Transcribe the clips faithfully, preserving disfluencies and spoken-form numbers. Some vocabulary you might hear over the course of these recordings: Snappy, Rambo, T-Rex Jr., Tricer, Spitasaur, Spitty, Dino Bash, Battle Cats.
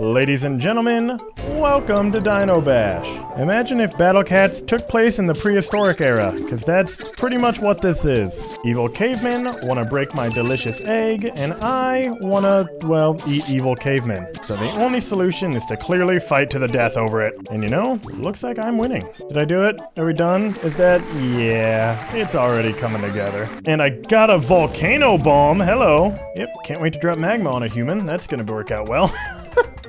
Ladies and gentlemen, welcome to Dino Bash. Imagine if Battle Cats took place in the prehistoric era, because that's pretty much what this is. Evil cavemen want to break my delicious egg, and I want to, well, eat evil cavemen. So the only solution is to clearly fight to the death over it. And you know, looks like I'm winning. Did I do it? Are we done? Is that? Yeah, it's already coming together. And I got a volcano bomb, hello. Yep, can't wait to drop magma on a human. That's gonna work out well.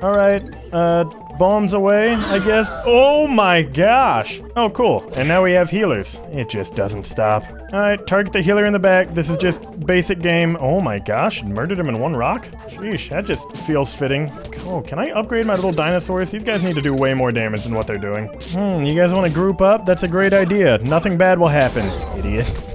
All right, uh, bombs away, I guess. Oh my gosh. Oh, cool. And now we have healers. It just doesn't stop. All right, target the healer in the back. This is just basic game. Oh my gosh, murdered him in one rock? Sheesh, that just feels fitting. Oh, can I upgrade my little dinosaurs? These guys need to do way more damage than what they're doing. Hmm, you guys want to group up? That's a great idea. Nothing bad will happen, idiots.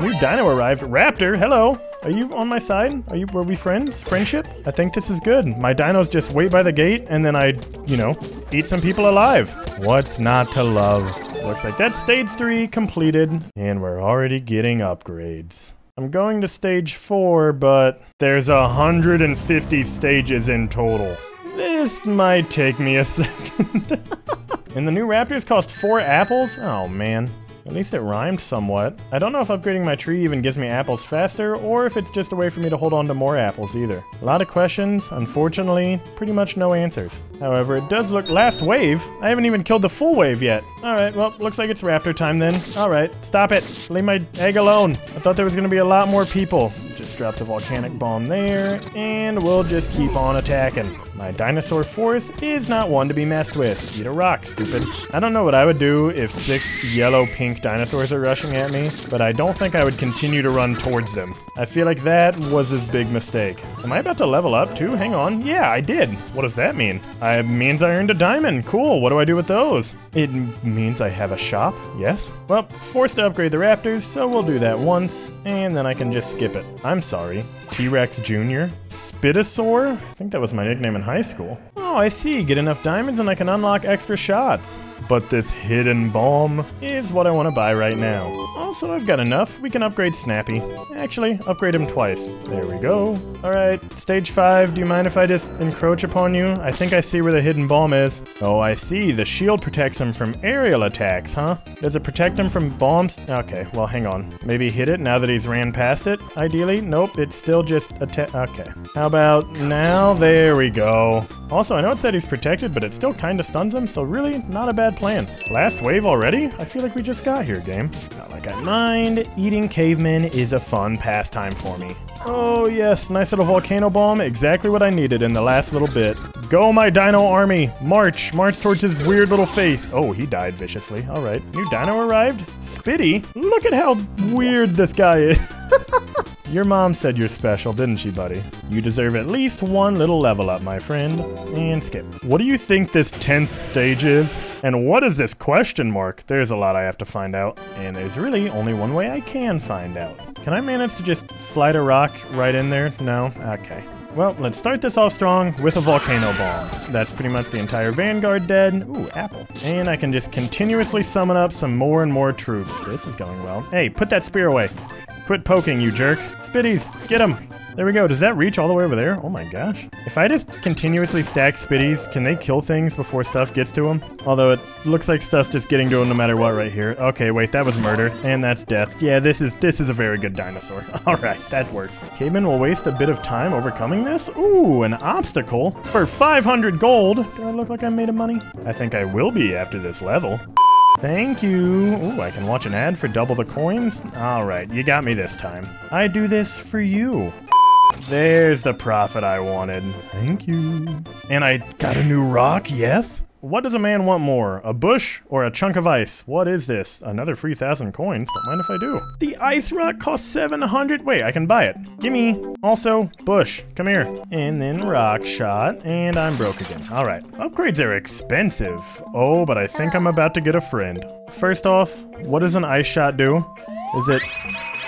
New dino arrived. Raptor, hello. Are you on my side? Are you, were we friends? Friendship? I think this is good. My dinos just wait by the gate and then I, you know, eat some people alive. What's not to love? Looks like that's stage three completed and we're already getting upgrades. I'm going to stage four, but there's one hundred fifty stages in total. This might take me a second. And the new raptors cost four apples? Oh man. At least it rhymed somewhat. I don't know if upgrading my tree even gives me apples faster, or if it's just a way for me to hold on to more apples either. A lot of questions, unfortunately, pretty much no answers. However, it does look- last wave? I haven't even killed the full wave yet. Alright, well, looks like it's raptor time then. Alright, stop it! Leave my egg alone! I thought there was gonna be a lot more people. Just drop the volcanic bomb there, and we'll just keep on attacking. My dinosaur force is not one to be messed with. Eat a rock, stupid. I don't know what I would do if six yellow-pink dinosaurs are rushing at me, but I don't think I would continue to run towards them. I feel like that was his big mistake. Am I about to level up too? Hang on. Yeah, I did. What does that mean? It means I earned a diamond. Cool. What do I do with those? It means I have a shop? Yes? Well, forced to upgrade the raptors, so we'll do that once, and then I can just skip it. I'm sorry. T-Rex Junior? Spitasaur? I think that was my nickname in high school. Oh, I see. Get enough diamonds and I can unlock extra shots. But this hidden bomb is what I want to buy right now. Also, I've got enough. We can upgrade Snappy. Actually, upgrade him twice. There we go. All right, stage five. Do you mind if I just encroach upon you? I think I see where the hidden bomb is. Oh, I see. The shield protects him from aerial attacks, huh? Does it protect him from bombs? Okay, well, hang on. Maybe hit it now that he's ran past it, ideally? Nope, it's still just attack. Okay. How about now? There we go. Also, I know it said he's protected, but it still kind of stuns him, so really not a bad plan. Last wave already? I feel like we just got here, game. Not like I mind. Eating cavemen is a fun pastime for me. Oh yes, nice little volcano bomb. Exactly what I needed in the last little bit. Go my dino army. March. March towards his weird little face. Oh, he died viciously. All right. New dino arrived. Spitty. Look at how weird this guy is. Your mom said you're special, didn't she, buddy? You deserve at least one little level up, my friend. And skip. What do you think this tenth stage is? And what is this question mark? There's a lot I have to find out. And there's really only one way I can find out. Can I manage to just slide a rock right in there? No? Okay. Well, let's start this off strong with a volcano bomb. That's pretty much the entire vanguard dead. Ooh, apple. And I can just continuously summon up some more and more troops. This is going well. Hey, put that spear away. Quit poking, you jerk. Spitties, get him. There we go. Does that reach all the way over there? Oh my gosh. If I just continuously stack Spitties, can they kill things before stuff gets to them? Although it looks like stuff's just getting to them no matter what right here. Okay, wait, that was murder. And that's death. Yeah, this is this is a very good dinosaur. All right, that works. Caveman will waste a bit of time overcoming this. Ooh, an obstacle for five hundred gold. Do I look like I made of money? I think I will be after this level. Thank you. Ooh, I can watch an ad for double the coins. All right, you got me this time. I do this for you. There's the profit I wanted. Thank you. And I got a new rock, yes? What does a man want more? A bush or a chunk of ice? What is this? Another three thousand coins? Don't mind if I do. The ice rock costs seven hundred. Wait, I can buy it. Gimme. Also, bush. Come here. And then rock shot. And I'm broke again. All right. Upgrades are expensive. Oh, but I think I'm about to get a friend. First off, what does an ice shot do? Is it...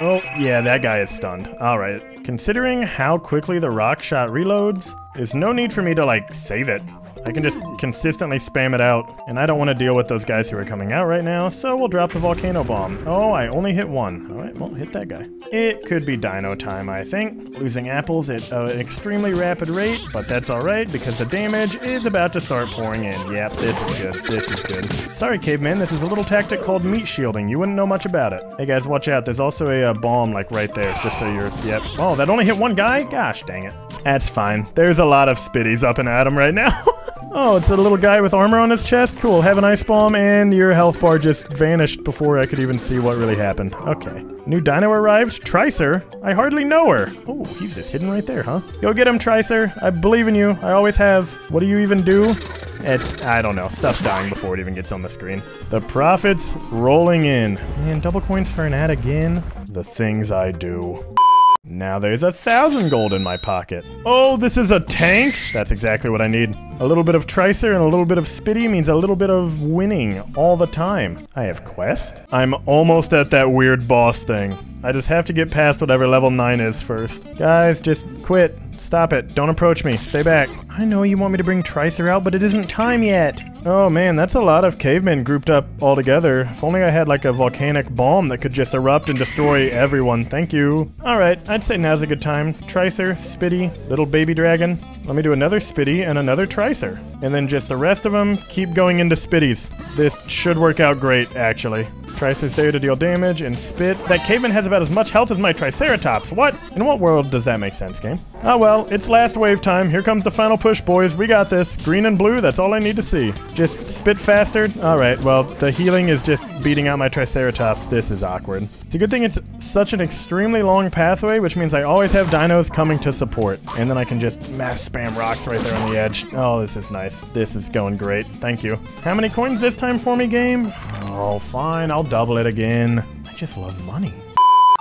Oh, yeah, that guy is stunned. All right. Considering how quickly the rock shot reloads, There's no need for me to, like, save it. I can just consistently spam it out. And I don't want to deal with those guys who are coming out right now, so we'll drop the volcano bomb. Oh, I only hit one. All right, well, hit that guy. It could be dino time, I think. Losing apples at uh, an extremely rapid rate, but that's all right because the damage is about to start pouring in. Yep, this is good. This is good. Sorry, caveman. This is a little tactic called meat shielding. You wouldn't know much about it. Hey, guys, watch out. There's also a uh, bomb, like, right there, just so you're... Yep. Oh, that only hit one guy? Gosh, dang it. That's fine. There's a lot of Spitties up and at him right now. Oh, it's a little guy with armor on his chest? Cool, have an ice bomb, and your health bar just vanished before I could even see what really happened. Okay. New dino arrived? Tricer? I hardly know her. Oh, he's just hidden right there, huh? Go get him, Tricer. I believe in you. I always have. What do you even do? It, I don't know. Stuff's dying before it even gets on the screen. The profits rolling in. Man, double coins for an ad again. The things I do. Now there's a thousand gold in my pocket. Oh, this is a tank? That's exactly what I need. A little bit of Tricer and a little bit of Spitty means a little bit of winning all the time. I have quest. I'm almost at that weird boss thing. I just have to get past whatever level nine is first. Guys, just quit. Stop it. Don't approach me. Stay back. I know you want me to bring Tricer out, but it isn't time yet. Oh man, that's a lot of cavemen grouped up all together. If only I had like a volcanic bomb that could just erupt and destroy everyone. Thank you. Alright, I'd say now's a good time. Tricer, Spitty, little baby dragon. Let me do another Spitty and another Tricer. And then just the rest of them keep going into Spitties. This should work out great, actually. Tricer's there to deal damage and spit. That caveman has about as much health as my Triceratops. What? In what world does that make sense, game? Ah well, it's last wave time. Here comes the final push, boys. We got this. Green and blue, that's all I need to see. Just spit faster. All right, well, the healing is just beating out my Triceratops. This is awkward. It's a good thing it's such an extremely long pathway, which means I always have dinos coming to support. And then I can just mass spam rocks right there on the edge. Oh, this is nice. This is going great. Thank you. How many coins this time for me, game? Oh, fine. I'll double it again. I just love money.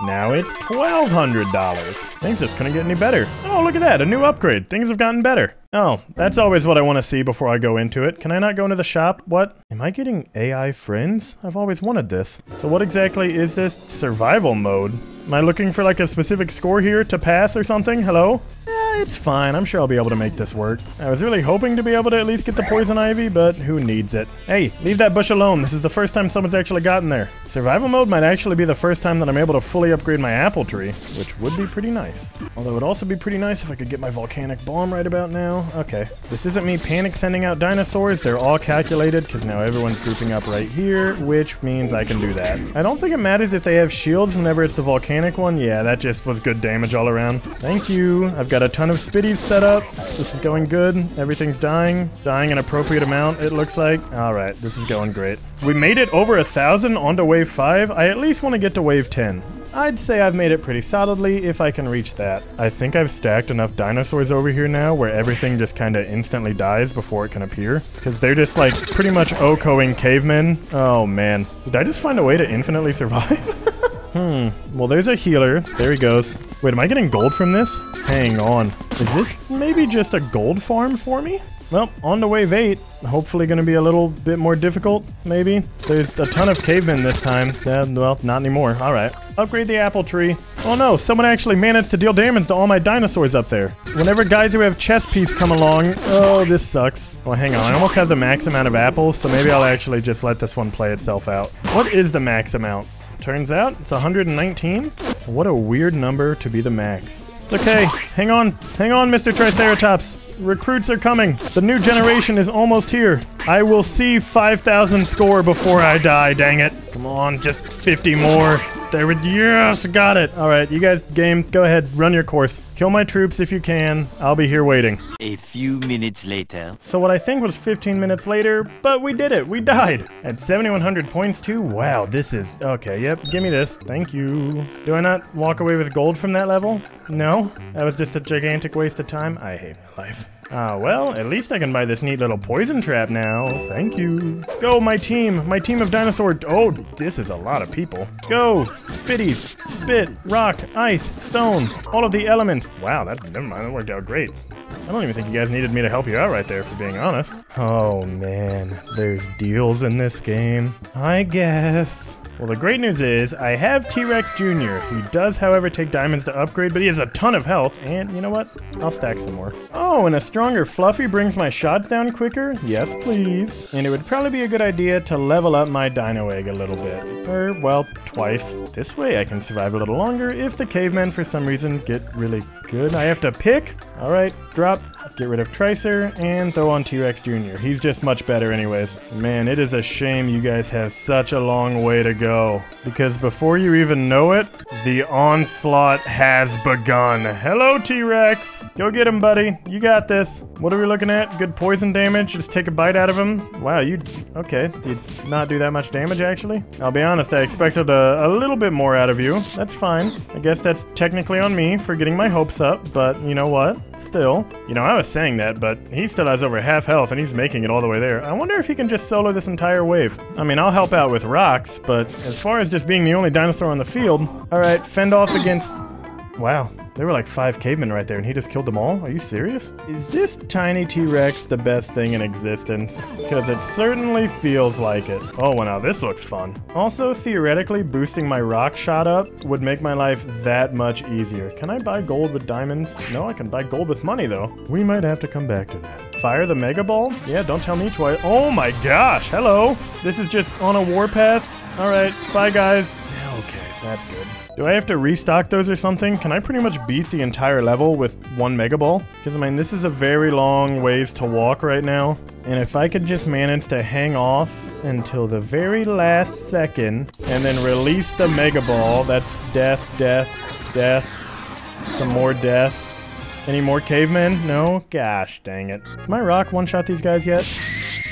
Now it's twelve hundred dollars. Things just couldn't get any better. Oh, look at that. A new upgrade. Things have gotten better. Oh, that's always what I want to see before I go into it. Can I not go into the shop? What? Am I getting A I friends? I've always wanted this. So what exactly is this survival mode? Am I looking for like a specific score here to pass or something? Hello? Eh, it's fine. I'm sure I'll be able to make this work. I was really hoping to be able to at least get the poison ivy, but who needs it? Hey, leave that bush alone. This is the first time someone's actually gotten there. Survival mode might actually be the first time that I'm able to fully upgrade my apple tree, which would be pretty nice. Although it would also be pretty nice if I could get my volcanic bomb right about now. Okay. This isn't me panic sending out dinosaurs. They're all calculated because now everyone's grouping up right here, which means I can do that. I don't think it matters if they have shields whenever it's the volcanic one. Yeah, that just was good damage all around. Thank you. I've got a ton of Spitties set up. This is going good. Everything's dying. Dying an appropriate amount, it looks like. All right. This is going great. We made it over a thousand onto wave five. I at least want to get to wave ten. I'd say I've made it pretty solidly if I can reach that. I think I've stacked enough dinosaurs over here now where everything just kind of instantly dies before it can appear. Because they're just like pretty much OHKOing cavemen. Oh man. Did I just find a way to infinitely survive? hmm. Well, there's a healer. There he goes. Wait, am I getting gold from this? Hang on. Is this maybe just a gold farm for me? Well, on to wave eight. Hopefully going to be a little bit more difficult, maybe. There's a ton of cavemen this time. Uh, well, not anymore. All right. Upgrade the apple tree. Oh no, someone actually managed to deal damage to all my dinosaurs up there. Whenever guys who have chest piece come along, oh, this sucks. Well, hang on. I almost have the max amount of apples, so maybe I'll actually just let this one play itself out. What is the max amount? Turns out it's one hundred nineteen. What a weird number to be the max. It's okay. Hang on. Hang on, Mister Triceratops. Recruits are coming. The new generation is almost here. I will see five thousand score before I die, dang it. Come on, just fifty more. There we- yes, got it. All right, you guys, game, go ahead, run your course. Kill my troops if you can. I'll be here waiting. A few minutes later. So what I think was fifteen minutes later, but we did it. We died. At seventy-one hundred points too? Wow, this is... Okay, yep. Give me this. Thank you. Do I not walk away with gold from that level? No? That was just a gigantic waste of time. I hate my life. Ah, well, at least I can buy this neat little poison trap now. Thank you. Go, my team. My team of dinosaur... Oh, this is a lot of people. Go. Spitties. Spit. Rock. Ice. Stone. All of the elements. Wow, that... Never mind. That worked out great. I don't even think you guys needed me to help you out right there, for being honest. Oh, man. There's deals in this game. I guess... Well, the great news is I have T-Rex Junior He does, however, take diamonds to upgrade, but he has a ton of health, and you know what? I'll stack some more. Oh, and a stronger Fluffy brings my shots down quicker? Yes, please. And it would probably be a good idea to level up my dino egg a little bit. Or, well, twice. This way I can survive a little longer if the cavemen for some reason get really good. I have to pick? Alright, drop. Get rid of Tricer and throw on T-Rex Junior He's just much better anyways. Man, it is a shame you guys have such a long way to go. Because before you even know it, the onslaught has begun. Hello, T-Rex! Go get him, buddy. You got this. What are we looking at? Good poison damage. Just take a bite out of him. Wow, you... Okay. Did not do that much damage, actually. I'll be honest, I expected a, a little bit more out of you. That's fine. I guess that's technically on me for getting my hopes up, but you know what? Still. You know, I was saying that, but he still has over half health and he's making it all the way there. I wonder if he can just solo this entire wave. I mean, I'll help out with rocks, but as far as just being the only dinosaur on the field... Alright, fend off against... Wow. There were like five cavemen right there, and he just killed them all? Are you serious? Is this tiny T-Rex the best thing in existence? Because it certainly feels like it. Oh, well, now this looks fun. Also, theoretically, boosting my rock shot up would make my life that much easier. Can I buy gold with diamonds? No, I can buy gold with money, though. We might have to come back to that. Fire the Mega Ball? Yeah, don't tell me twice. Oh my gosh, hello! This is just on a warpath? Alright, bye guys. Okay, that's good. Do I have to restock those or something? Can I pretty much beat the entire level with one Mega Ball? Because, I mean, this is a very long ways to walk right now. And if I could just manage to hang off until the very last second and then release the Mega Ball, that's death, death, death, some more death. Any more cavemen? No? Gosh, dang it. Can my rock one-shot these guys yet?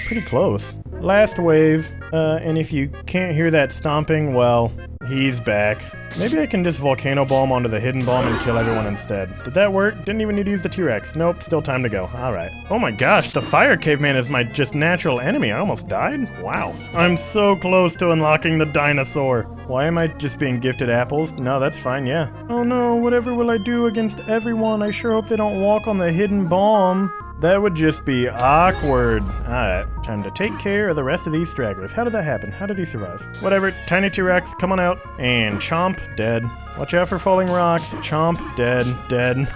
Pretty close. Last wave. Uh, and if you can't hear that stomping, well, he's back. Maybe I can just Volcano Bomb onto the Hidden Bomb and kill everyone instead. Did that work? Didn't even need to use the T-Rex. Nope, still time to go. Alright. Oh my gosh, the Fire Caveman is my just natural enemy. I almost died? Wow. I'm so close to unlocking the dinosaur. Why am I just being gifted apples? No, that's fine, yeah. Oh no, whatever will I do against everyone? I sure hope they don't walk on the Hidden Bomb. That would just be awkward. Alright, time to take care of the rest of these stragglers. How did that happen? How did he survive? Whatever, tiny T-Rex, come on out. And chomp, dead. Watch out for falling rocks. Chomp, dead, dead.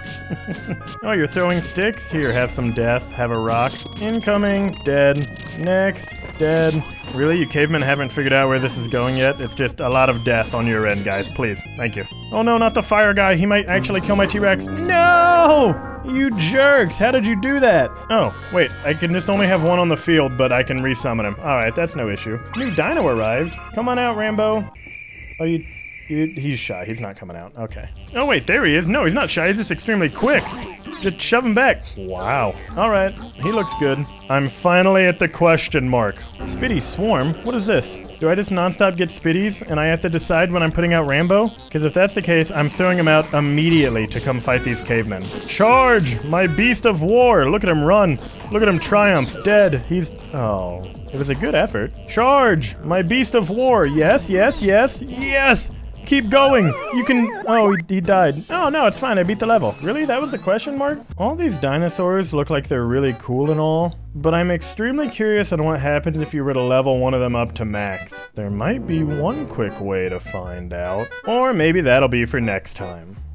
Oh, you're throwing sticks? Here, have some death, have a rock. Incoming, dead. Next, dead. Really, you cavemen haven't figured out where this is going yet? It's just a lot of death on your end, guys. Please, thank you. Oh no, not the fire guy. He might actually kill my T-Rex. No! You jerks! How did you do that? Oh, wait, I can just only have one on the field, but I can re-summon him. Alright, that's no issue. New dino arrived. Come on out, Rambo. Oh, you... you he's shy. He's not coming out. Okay. Oh, wait, there he is. No, he's not shy. He's just extremely quick. Just shove him back. Wow. Alright, he looks good. I'm finally at the question mark. Spitty Swarm? What is this? Do I just nonstop get Spitties and I have to decide when I'm putting out Rambo? Because if that's the case, I'm throwing him out immediately to come fight these cavemen. Charge! My beast of war! Look at him run! Look at him triumph! Dead! He's... Oh. It was a good effort. Charge! My beast of war! Yes, yes, yes, yes! Keep going! You can... Oh, he died. Oh, no, it's fine. I beat the level. Really? That was the question mark? All these dinosaurs look like they're really cool and all, but I'm extremely curious on what happens if you were to level one of them up to max. There might be one quick way to find out, or maybe that'll be for next time.